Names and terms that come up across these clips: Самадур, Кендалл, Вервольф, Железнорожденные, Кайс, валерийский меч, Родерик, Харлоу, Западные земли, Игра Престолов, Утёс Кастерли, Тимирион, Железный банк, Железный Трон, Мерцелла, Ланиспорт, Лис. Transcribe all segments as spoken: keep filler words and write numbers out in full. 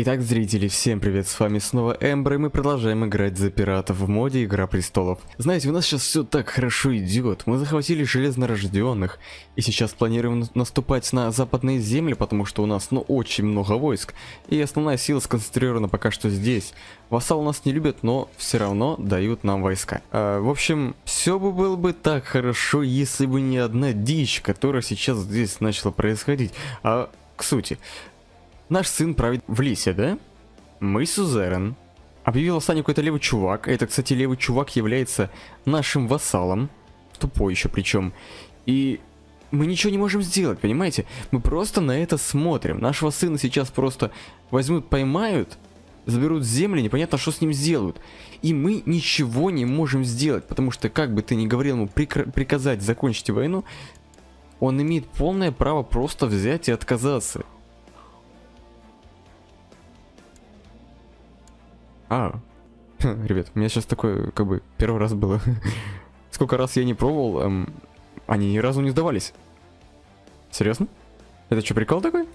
Итак, зрители, всем привет, с вами снова Эмбер, и мы продолжаем играть за пиратов в моде Игра Престолов. Знаете, у нас сейчас все так хорошо идет, мы захватили Железнорожденных, и сейчас планируем наступать на Западные земли, потому что у нас, ну, очень много войск, и основная сила сконцентрирована пока что здесь. Вассал нас не любят, но все равно дают нам войска. А, в общем, все бы было бы так хорошо, если бы не одна дичь, которая сейчас здесь начала происходить. А к сути... Наш сын правит в Лисе, да? Мы сюзерен. Объявил восстание какой-то левый чувак. Это, кстати, левый чувак является нашим вассалом. Тупой еще причем. И мы ничего не можем сделать, понимаете? Мы просто на это смотрим. Нашего сына сейчас просто возьмут, поймают, заберут земли, непонятно, что с ним сделают. И мы ничего не можем сделать, потому что, как бы ты ни говорил ему приказать закончить войну, он имеет полное право просто взять и отказаться. А, ребят, у меня сейчас такое, как бы, первый раз было. Сколько раз я не пробовал, эм, они ни разу не сдавались. Серьезно? Это что, прикол такой?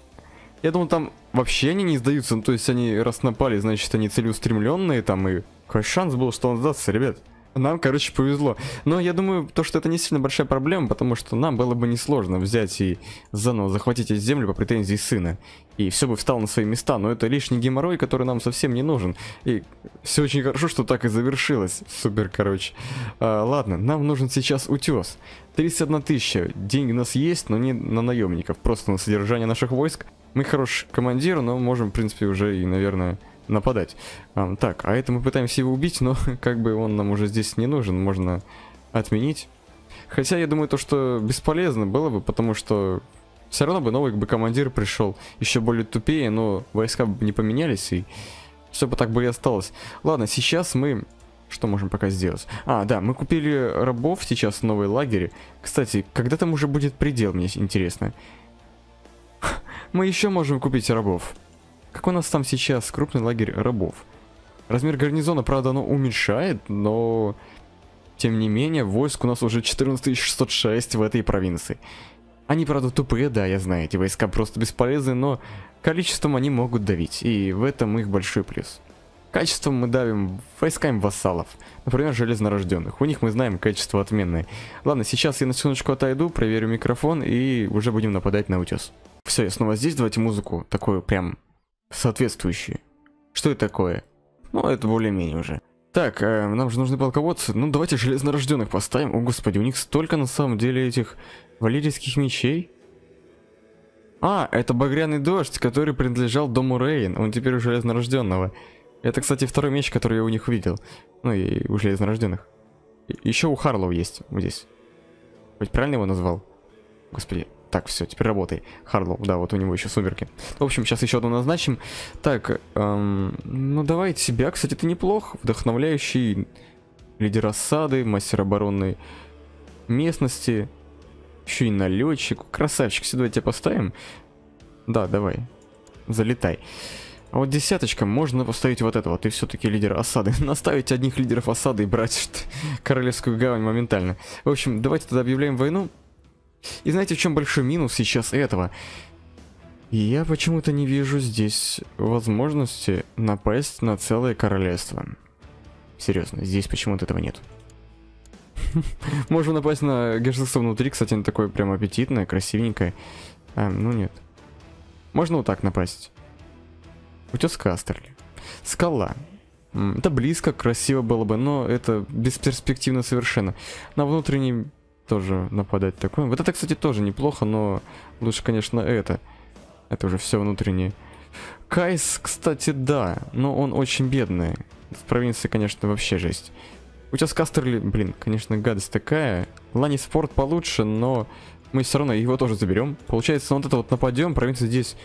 Я думал, там вообще они не сдаются, ну, то есть они раз напали, значит, они целеустремленные там, и какой шанс был, что он сдастся, ребят? Нам, короче, повезло. Но я думаю, то, что это не сильно большая проблема, потому что нам было бы несложно взять и заново захватить эти земли по претензии сына. И все бы встало на свои места, но это лишний геморрой, который нам совсем не нужен. И все очень хорошо, что так и завершилось. Супер, короче. А, ладно, нам нужен сейчас утес. тридцать одна тысяча. Деньги у нас есть, но не на наемников, просто на содержание наших войск. Мы хороший командир, но можем, в принципе, уже и, наверное... нападать. Um, так, а это мы пытаемся его убить, но как бы он нам уже здесь не нужен, можно отменить. Хотя я думаю, то, что бесполезно было бы, потому что все равно бы новый бы командир пришел еще более тупее, но войска бы не поменялись, и все бы так бы и осталось. Ладно, сейчас мы... Что можем пока сделать? А, да, мы купили рабов сейчас в новые лагере. Кстати, когда там уже будет предел, мне интересно. Мы еще можем купить рабов. Как у нас там сейчас крупный лагерь рабов? Размер гарнизона, правда, оно уменьшает, но... Тем не менее, войск у нас уже четырнадцать тысяч шестьсот шесть в этой провинции. Они, правда, тупые, да, я знаю, эти войска просто бесполезны, но... Количеством они могут давить, и в этом их большой плюс. Качеством мы давим войсками вассалов, например, железнорожденных. У них мы знаем качество отменное. Ладно, сейчас я на секундочку отойду, проверю микрофон, и уже будем нападать на утес. Все, я снова здесь, давайте музыку такую прям... соответствующие. Что это такое? Ну, это более-менее уже. Так, э, нам же нужны полководцы. Ну, давайте железнорожденных поставим. О, господи, у них столько на самом деле этих валерийских мечей. А, это багряный дождь, который принадлежал дому Рейн. Он теперь у железнорожденного. Это, кстати, второй меч, который я у них увидел. Ну, и у железнорожденных. Еще у Харлоу есть вот здесь. Хоть правильно его назвал? Господи. Так, все, теперь работай. Харлоу, да, вот у него еще сумерки. В общем, сейчас еще одну назначим. Так, эм, ну давай тебя, кстати, ты неплох. Вдохновляющий лидер осады, мастер обороны местности. Еще и налетчик. Красавчик, сюда тебя поставим. Да, давай, залетай. А вот десяточка, можно поставить вот этого. Ты все-таки лидер осады. Наставить одних лидеров осады и брать королевскую гавань моментально. В общем, давайте тогда объявляем войну. И знаете, в чем большой минус сейчас этого? Я почему-то не вижу здесь возможности напасть на целое королевство. Серьезно, здесь почему-то этого нет. Можно напасть на герцогство внутри, кстати, оно такое прям аппетитное, красивенькое. А, ну нет. Можно вот так напасть. Утёс Кастерли. Скала. Это близко, красиво было бы, но это бесперспективно совершенно. На внутренний... тоже нападать такое. Вот это, кстати, тоже неплохо, но лучше, конечно, это. Это уже все внутреннее. Кайс, кстати, да, но он очень бедный. В провинции, конечно, вообще жесть. У тебя с Кастерли, блин, конечно, гадость такая. Ланиспорт получше, но мы все равно его тоже заберем. Получается, вот это вот нападем, провинции здесь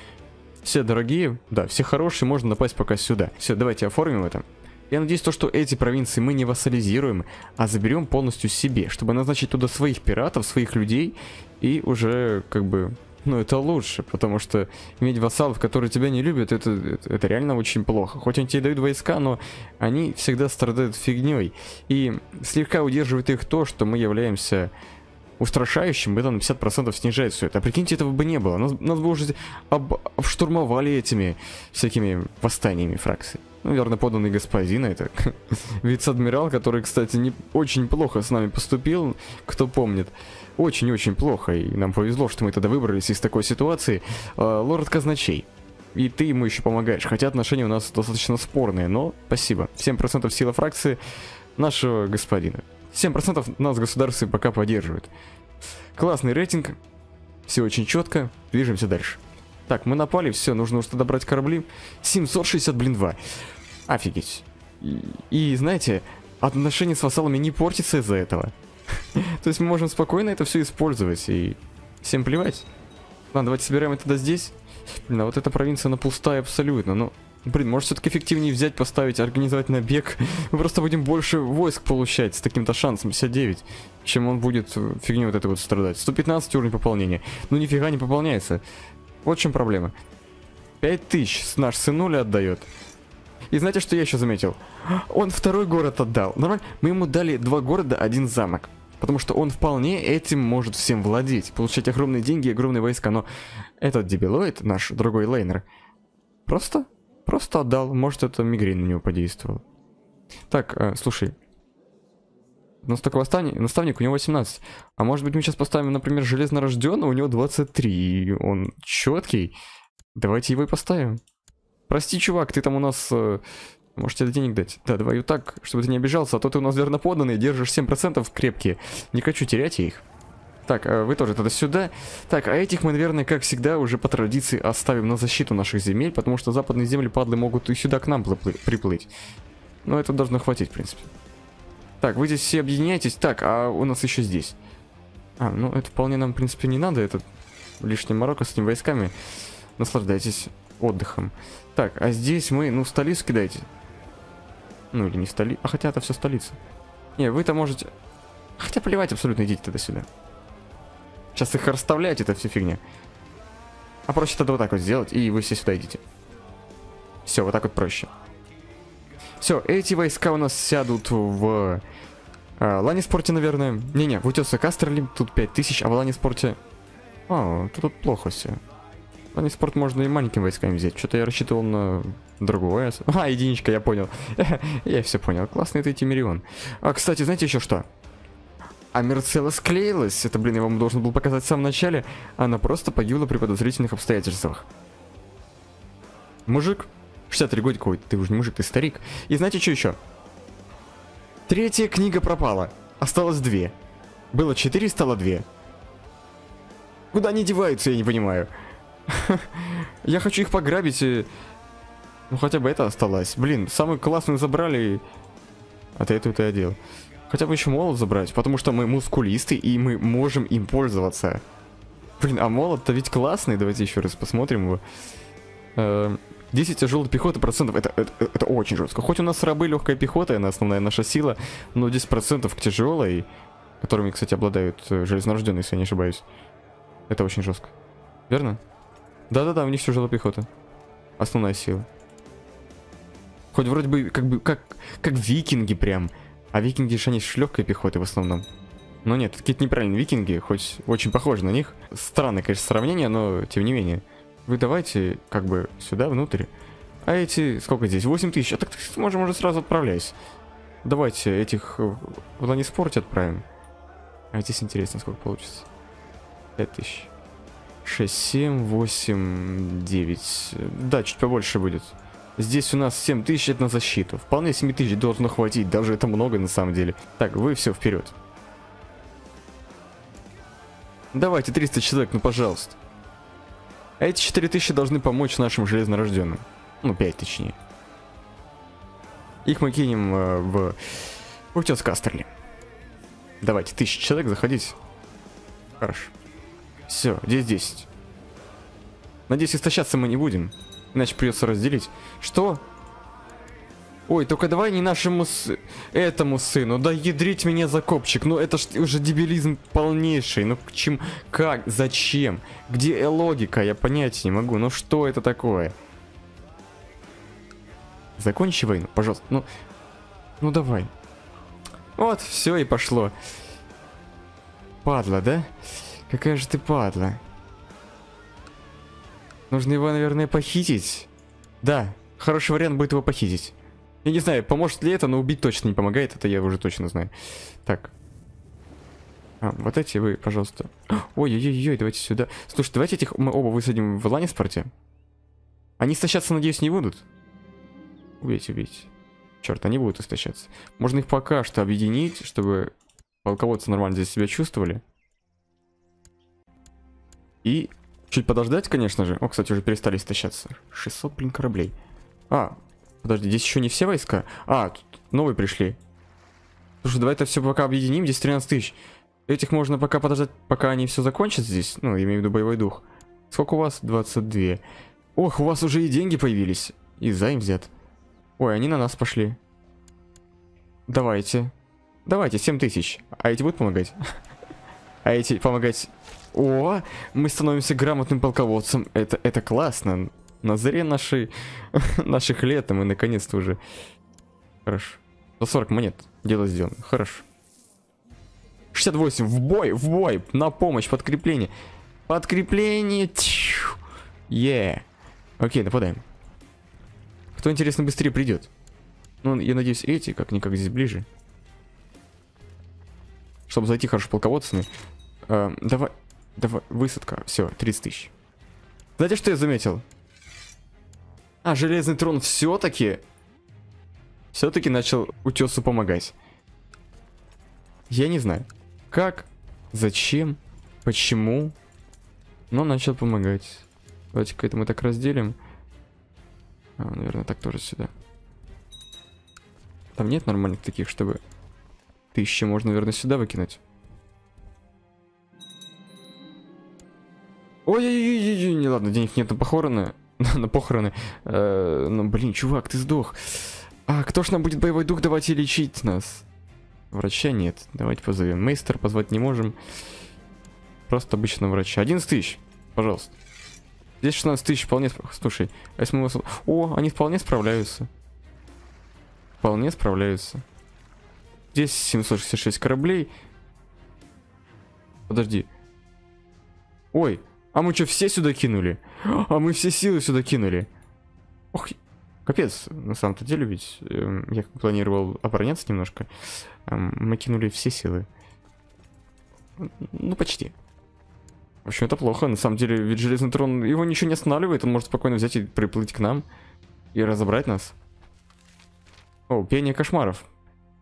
все дорогие, да, все хорошие, можно напасть пока сюда. Все, давайте оформим это. Я надеюсь, то, что эти провинции мы не вассализируем, а заберем полностью себе, чтобы назначить туда своих пиратов, своих людей, и уже, как бы, ну, это лучше, потому что иметь вассалов, которые тебя не любят, это, это, это реально очень плохо. Хоть они тебе дают войска, но они всегда страдают фигней, и слегка удерживает их то, что мы являемся устрашающим, это на пятьдесят процентов снижает все это. А прикиньте, этого бы не было. Нас, нас бы уже обштурмовали этими всякими восстаниями фракций. Ну, верно, поданный господин, это вице-адмирал, который, кстати, не очень плохо с нами поступил, кто помнит. Очень-очень плохо, и нам повезло, что мы тогда выбрались из такой ситуации. Э, лорд Казначей. И ты ему еще помогаешь, хотя отношения у нас достаточно спорные, но спасибо. семь процентов сила фракции нашего господина. семь процентов нас государство пока поддерживает. Классный рейтинг, все очень четко, движемся дальше. Так, мы напали, все, нужно уж тогда брать корабли. семьсот шестьдесят, блин, два. Офигеть. И, и знаете, отношения с вассалами не портятся из-за этого. То есть мы можем спокойно это все использовать и всем плевать. Ладно, давайте собираем это тогда здесь. Блин, а вот эта провинция, она пустая абсолютно. Ну, блин, может все-таки эффективнее взять, поставить, организовать набег. Мы просто будем больше войск получать с таким-то шансом, пятьдесят девять, чем он будет фигню вот это вот страдать. сто пятнадцать уровень пополнения. Ну, нифига не пополняется. Вот в чем проблема. пять тысяч наш сынуля отдает. И знаете, что я еще заметил? Он второй город отдал. Нормально? Мы ему дали два города, один замок. Потому что он вполне этим может всем владеть. Получать огромные деньги и огромные войска. Но этот дебилоид, наш другой лейнер, просто, просто отдал. Может, это мигрень на него подействовала. Так, э, слушай. У нас такой наставник, у него восемнадцать. А может быть, мы сейчас поставим, например, Железнорожденного, у него двадцать три. И он четкий. Давайте его и поставим. Прости, чувак, ты там у нас... Э, может, тебе денег дать? Да, давай так, чтобы ты не обижался, а то ты у нас верно подданный, держишь семь процентов крепкие. Не хочу терять их. Так, вы тоже тогда сюда. Так, а этих мы, наверное, как всегда, уже по традиции оставим на защиту наших земель, потому что западные земли, падлы, могут и сюда к нам приплыть. Но это должно хватить, в принципе. Так, вы здесь все объединяйтесь. Так, а у нас еще здесь. А, ну это вполне нам, в принципе, не надо. Это лишняя морока с этими войсками. Наслаждайтесь отдыхом. Так, а здесь мы, ну, столицу кидайте. Ну или не столица, а хотя это все столица. Не, вы-то можете... Хотя плевать абсолютно, идите тогда сюда. Сейчас их расставлять, это все фигня. А проще тогда вот так вот сделать, и вы все сюда идите. Все, вот так вот проще. Все, эти войска у нас сядут в... А, Ланиспорте, наверное. Не-не, в Утёсе Кастерли, тут пять тысяч, а в Ланиспорте... О, тут плохо все. Ланиспорт можно и маленькими войсками взять. Что-то я рассчитывал на другое. А, единичка, я понял. Я все понял. Классный ты Тимирион. А, кстати, знаете еще что? А Мерцелла склеилась. Это, блин, я вам должен был показать в самом начале. Она просто погибла при подозрительных обстоятельствах. Мужик. шестьдесят три годика. Ой, ты уже не мужик, ты старик. И знаете, что еще? Третья книга пропала. Осталось две. Было четыре, стало две. Куда они деваются, я не понимаю. Я хочу их пограбить и... Ну хотя бы это осталось. Блин, самую классную забрали. А ты эту-то я делал. Хотя бы еще молот забрать, потому что мы мускулисты и мы можем им пользоваться. Блин, а молот-то ведь классный. Давайте еще раз посмотрим его. Э-э десять тяжелой пехоты процентов, это, это, это очень жестко. Хоть у нас рабы, легкая пехота, она основная наша сила. Но десять процентов к тяжелой, которыми, кстати, обладают железнорожденные, если я не ошибаюсь. Это очень жестко. Верно? Да-да-да, у них тяжелая пехота. Основная сила. Хоть вроде бы, как бы, как, как викинги прям. А викинги же они с легкой пехотой в основном. Но нет, какие-то неправильные викинги, хоть очень похожи на них. Странное, конечно, сравнение, но тем не менее. Вы давайте, как бы, сюда, внутрь. А эти, сколько здесь? восемь тысяч. А так можем уже сразу отправляйся. Давайте этих в Ланиспорте отправим. А здесь интересно, сколько получится. пять тысяч. шесть, семь, восемь, девять. Да, чуть побольше будет. Здесь у нас семь тысяч, это на защиту. Вполне семь тысяч должно хватить, даже это много на самом деле. Так, вы все вперед. Давайте, триста человек, ну пожалуйста. А эти четыре тысячи должны помочь нашим железнорожденным. Ну, пять точнее. Их мы кинем э, в Утёс Кастерли. Давайте, тысяча человек, заходите. Хорошо. Все, здесь десять. Надеюсь, истощаться мы не будем. Иначе придется разделить. Что? Ой, только давай не нашему с... этому сыну. Да ядрить меня за копчик. Ну это ж уже дебилизм полнейший. Ну к чему? Как? Зачем? Где логика? Я понять не могу. Ну что это такое? Закончи войну, пожалуйста. Ну, ну давай. Вот, все и пошло. Падла, да? Какая же ты падла. Нужно его, наверное, похитить. Да, хороший вариант будет его похитить. Я не знаю, поможет ли это, но убить точно не помогает. Это я уже точно знаю. Так. А, вот эти вы, пожалуйста. Ой-ой-ой, давайте сюда. Слушай, давайте этих мы оба высадим в Ланиспорте. Они истощаться, надеюсь, не будут? Убейте, убейте. Черт, они будут истощаться. Можно их пока что объединить, чтобы полководцы нормально здесь себя чувствовали. И чуть подождать, конечно же. О, кстати, уже перестали истощаться. шестьсот, блин, кораблей. А, подожди, здесь еще не все войска? А, тут новые пришли. Слушай, давай это все пока объединим. Здесь тринадцать тысяч. Этих можно пока подождать, пока они все закончат здесь. Ну, я имею в виду боевой дух. Сколько у вас? двадцать два. Ох, у вас уже и деньги появились. И займ взят. Ой, они на нас пошли. Давайте. Давайте, семь тысяч. А эти будут помогать? А эти помогать... О, мы становимся грамотным полководцем. Это, это классно. На заре нашей, наших лет мы наконец-то уже... Хорошо. сорок монет. Дело сделано. Хорошо. шестьдесят восемь, в бой, в бой, на помощь, подкрепление, подкрепление, е, yeah. Окей, нападаем. Кто, интересно, быстрее придет? Ну, я надеюсь, эти как-никак здесь ближе, чтобы зайти хорошо полководцами. Э, давай, давай, высадка, все, тридцать тысяч. Знаете, что я заметил? А, Железный Трон все-таки, все-таки начал Утесу помогать. Я не знаю, как, зачем, почему, но начал помогать. Давайте-ка это мы так разделим. А, наверное, так тоже сюда. Там нет нормальных таких, чтобы... Тысячи можно, наверное, сюда выкинуть. Ой-ой-ой-ой-ой, не ладно, денег нет на похороны. На похороны. Э, ну, блин, чувак, ты сдох. А кто ж нам будет боевой дух давать и лечить нас? Врача нет. Давайте позовем. Мейстер позвать не можем. Просто обычного врача. одиннадцать тысяч. Пожалуйста. Здесь шестнадцать тысяч вполне... Слушай, а если мы... Вас... О, они вполне справляются. Вполне справляются. Здесь семьсот шестьдесят шесть кораблей. Подожди. Ой, а мы что, все сюда кинули? А мы все силы сюда кинули. Ох... Капец, на самом-то деле, ведь э, я планировал обороняться немножко. Э, мы кинули все силы. Ну, почти. В общем, это плохо. На самом деле, ведь Железный Трон, его ничего не останавливает. Он может спокойно взять и приплыть к нам. И разобрать нас. О, пение кошмаров.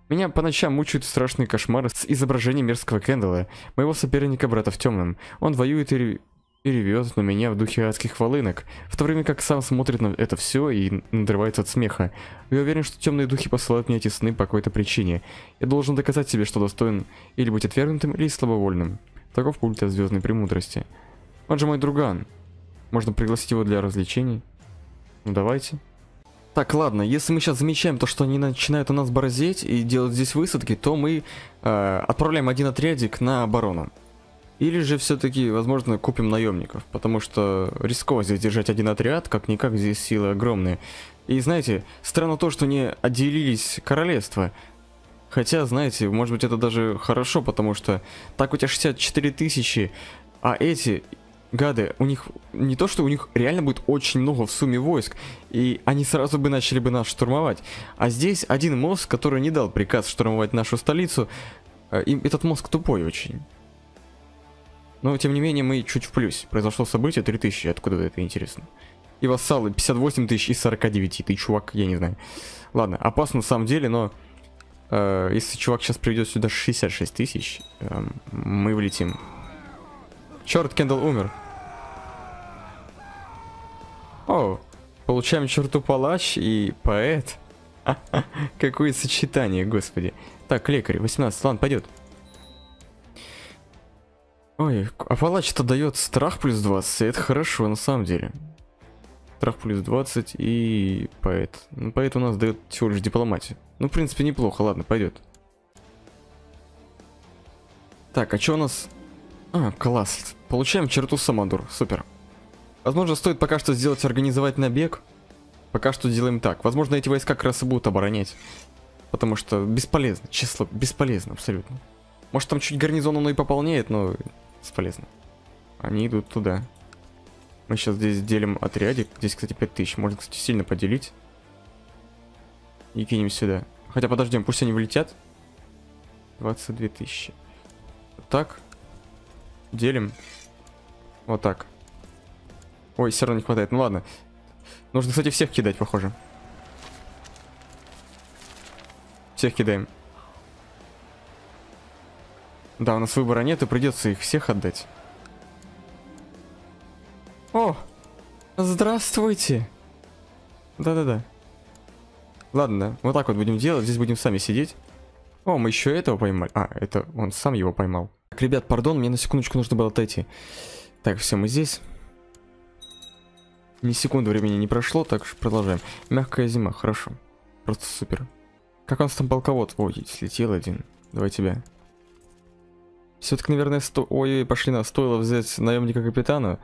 Меня по ночам мучают страшные кошмары с изображением мерзкого Кендалла, моего соперника брата в темном. Он воюет и... И ревет на меня в духе адских волынок, в то время как сам смотрит на это все и надрывается от смеха. Я уверен, что темные духи посылают мне эти сны по какой-то причине. Я должен доказать себе, что достоин или быть отвергнутым, или слабовольным. Таков пульт от звездной премудрости. Он же мой друган. Можно пригласить его для развлечений. Ну давайте. Так, ладно, если мы сейчас замечаем то, что они начинают у нас борзеть и делать здесь высадки, то мы э, отправляем один отрядик на оборону. Или же все-таки, возможно, купим наемников, потому что рисково здесь держать один отряд, как-никак здесь силы огромные. И знаете, странно то, что не отделились королевства. Хотя, знаете, может быть это даже хорошо, потому что так у тебя шестьдесят четыре тысячи, а эти гады, у них не то, что у них реально будет очень много в сумме войск, и они сразу бы начали бы нас штурмовать. А здесь один мозг, который не дал приказ штурмовать нашу столицу, и этот мозг тупой очень. Но, тем не менее, мы чуть в плюс. Произошло событие, три тысячи, откуда это интересно. И вассалы, пятьдесят восемь тысяч и сорок девять. Ты, чувак, я не знаю. Ладно, опасно на самом деле, но... Э, если чувак сейчас приведет сюда шестьдесят шесть тысяч, э, мы влетим. Черт, Кендалл умер. О, получаем черту палач и поэт. Какое сочетание, господи. Так, лекарь, восемнадцать, ладно, пойдет. Ой, а палач-то дает страх плюс двадцать, это хорошо на самом деле. Страх плюс двадцать и поэт. Ну, поэт у нас дает всего лишь дипломатию. Ну, в принципе, неплохо, ладно, пойдет. Так, а что у нас? А, класс. Получаем черту Самадур, супер. Возможно, стоит пока что сделать, организовать набег. Пока что делаем так. Возможно, эти войска как раз и будут оборонять. Потому что бесполезно, число бесполезно абсолютно. Может, там чуть гарнизон оно и пополняет, но бесполезно. Они идут туда. Мы сейчас здесь делим отрядик. Здесь, кстати, пять тысяч. Можно, кстати, сильно поделить. И кинем сюда. Хотя подождем, пусть они вылетят. двадцать две тысячи. Так. Делим. Вот так. Ой, все равно не хватает. Ну ладно. Нужно, кстати, всех кидать, похоже. Всех кидаем. Да, у нас выбора нет, и придется их всех отдать. О! Здравствуйте! Да-да-да. Ладно, вот так вот будем делать. Здесь будем сами сидеть. О, мы еще этого поймали. А, это он сам его поймал. Так, ребят, пардон, мне на секундочку нужно было отойти. Так, все, мы здесь. Ни секунды времени не прошло, так что продолжаем. Мягкая зима, хорошо. Просто супер. Как у нас там полковод? Ой, слетел один. Давай тебя. Все-таки, наверное, сто... Ой, пошли на стоило взять наемника капитана.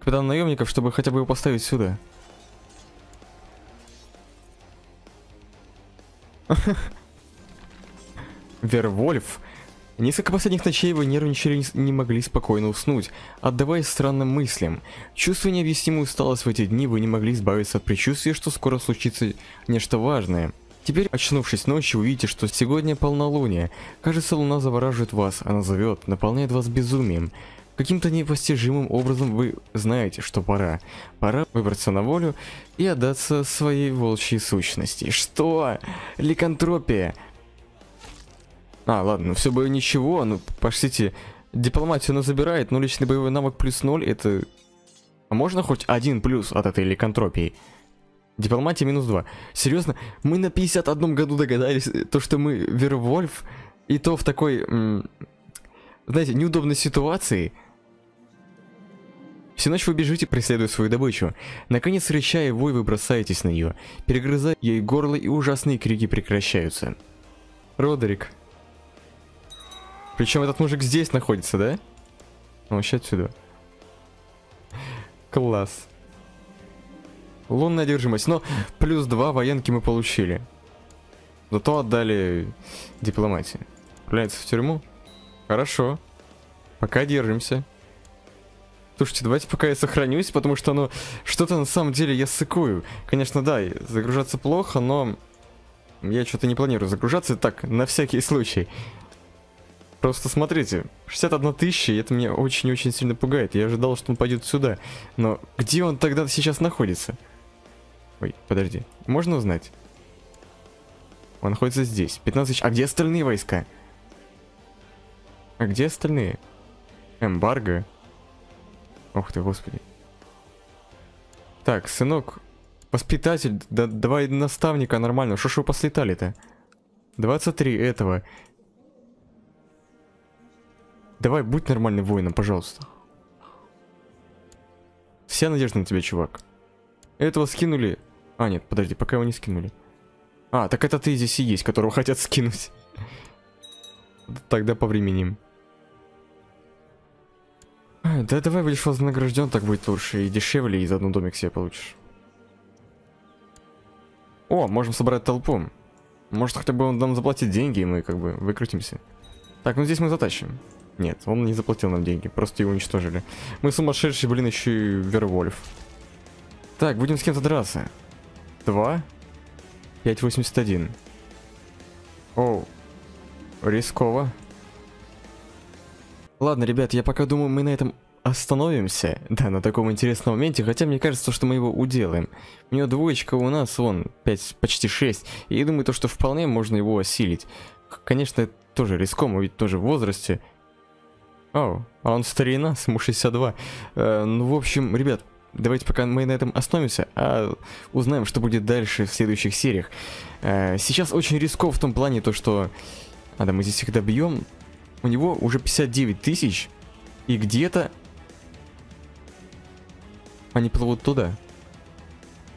Капитана наемников, чтобы хотя бы его поставить сюда. Вервольф. Несколько последних ночей вы нервничали, не могли спокойно уснуть, отдаваясь странным мыслям. Чувствуя необъяснимую усталость в эти дни, вы не могли избавиться от предчувствия, что скоро случится нечто важное. Теперь, очнувшись ночью, увидите, что сегодня полнолуние. Кажется, луна завораживает вас, она зовет, наполняет вас безумием. Каким-то непостижимым образом вы знаете, что пора. Пора выбраться на волю и отдаться своей волчьей сущности. Что? Ликантропия? А, ладно, ну все бы ничего, ну, пошлите, дипломатию она забирает, но личный боевой навык плюс ноль, это... А можно хоть один плюс от этой ликантропии? Дипломатия минус два. Серьезно? Мы на пятьдесят первом году догадались, то, что мы Вервольф, и то в такой, знаете, неудобной ситуации. Всю ночь вы бежите, преследуя свою добычу. Наконец, рыча и вой, вы бросаетесь на нее, перегрызая ей горло, и ужасные крики прекращаются. Родерик. Причем этот мужик здесь находится, да? Он вообще отсюда. Класс. Лунная одержимость. Но плюс два военки мы получили. Зато отдали дипломатии. Отправляется в тюрьму. Хорошо. Пока держимся. Слушайте, давайте пока я сохранюсь, потому что оно... Что-то на самом деле я сыкую. Конечно, да, загружаться плохо, но... Я что-то не планирую загружаться. Так, на всякий случай. Просто смотрите, шестьдесят одна тысяча, и это меня очень-очень сильно пугает. Я ожидал, что он пойдет сюда. Но где он тогда сейчас находится? Ой, подожди. Можно узнать? Он находится здесь. пятнадцать тысяч. А где остальные войска? А где остальные? Эмбарго. Ох ты, господи. Так, сынок. Воспитатель. Да, давай наставника нормально. Шо ж вы послетали-то? двадцать три этого. Давай, будь нормальным воином, пожалуйста. Вся надежда на тебя, чувак. Этого скинули... А, нет, подожди, пока его не скинули. А, так это ты здесь и есть, которого хотят скинуть. Тогда повременим. Да давай будешь вознагражден, так будет лучше. И дешевле, и заодно домик себе получишь. О, можем собрать толпу. Может, хотя бы он нам заплатит деньги, и мы как бы выкрутимся. Так, ну здесь мы затащим. Нет, он не заплатил нам деньги, просто его уничтожили. Мы сумасшедшие, блин, еще и Вервольф. Так, будем с кем-то драться. Два. пять восемьдесят один. Оу. Рисково. Ладно, ребят, я пока думаю, мы на этом остановимся. Да, на таком интересном моменте, хотя мне кажется, что мы его уделаем. У него двоечка, у нас, вон, пять, почти шесть. И я думаю, то, что вполне можно его осилить. Конечно, это тоже риском, ведь тоже в возрасте. О, а он старина, ему шестьдесят два. Э, ну, в общем, ребят, давайте пока мы на этом остановимся, а узнаем, что будет дальше в следующих сериях. Э, сейчас очень рисково в том плане, то, что... А, да, мы здесь всегда бьем. У него уже пятьдесят девять тысяч. И где-то... Они плывут туда.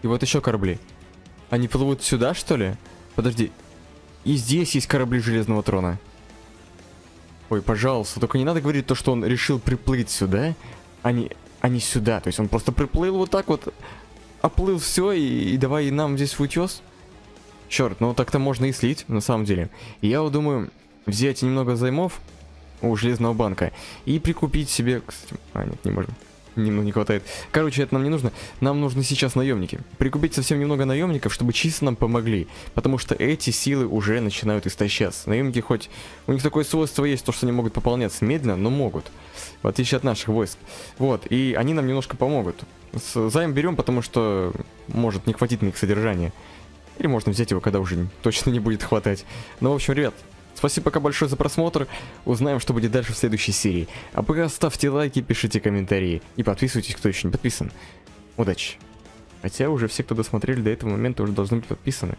И вот еще корабли. Они плывут сюда, что ли? Подожди. И здесь есть корабли Железного Трона. Ой, пожалуйста, только не надо говорить то, что он решил приплыть сюда, а не, а не сюда. То есть он просто приплыл вот так вот, оплыл все и, и давай нам здесь в утес. Черт, ну так-то можно и слить, на самом деле. Я вот думаю, взять немного займов у Железного банка и прикупить себе... Кстати, а, нет, не можно. Немного не хватает. Короче, это нам не нужно. Нам нужны сейчас наемники. Прикупить совсем немного наемников, чтобы чисто нам помогли. Потому что эти силы уже начинают истощаться. Наемники хоть... У них такое свойство есть, то, что они могут пополняться медленно, но могут. В отличие от наших войск. Вот, и они нам немножко помогут. С... Займ берем, потому что может не хватить на их содержание. Или можно взять его, когда уже точно не будет хватать. Ну, в общем, ребят... Спасибо пока большое за просмотр, узнаем, что будет дальше в следующей серии. А пока ставьте лайки, пишите комментарии и подписывайтесь, кто еще не подписан. Удачи! Хотя уже все, кто досмотрели до этого момента, уже должны быть подписаны.